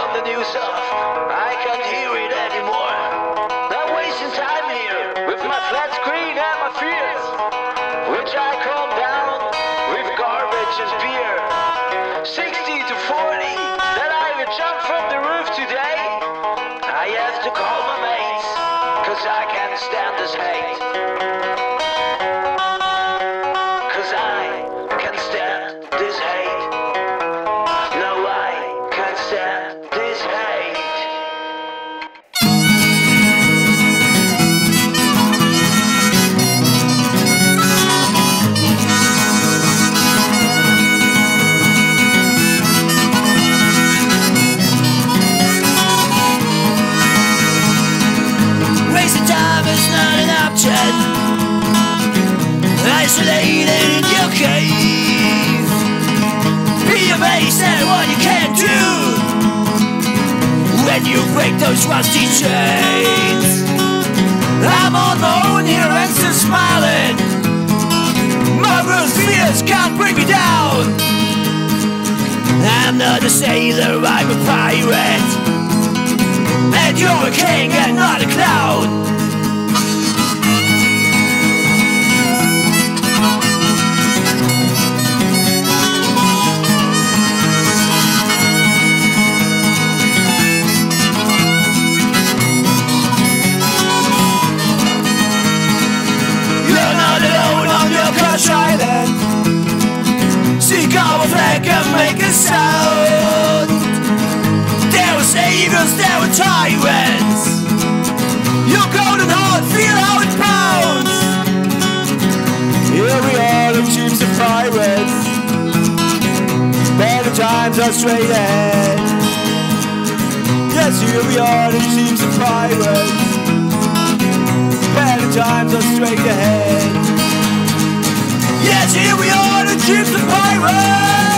of the new stuff. I can't hear it anymore. I'm wasting time here with my flat screen and my fears, which I calm down with garbage and beer. 60 to 40, then I will jump from the roof today. I have to call my mates, cause I can't stand this hate. Cause I can't stand this hate. No, I can't stand this hate. Isolated in your cave, be amazed at what you can do when you break those rusty chains. I'm on my own here and still smiling. My worst fears can't bring me down. I'm not a sailor, I'm a pirate, and you're a king and not a clown. Sound. There were saviors, there were tyrants. Your golden heart, feel how it pounds. Here we are, the chiefs of pirates. Better times are straight ahead. Yes, here we are, the chiefs of pirates. Better times are straight ahead. Yes, here we are, the chiefs of pirates.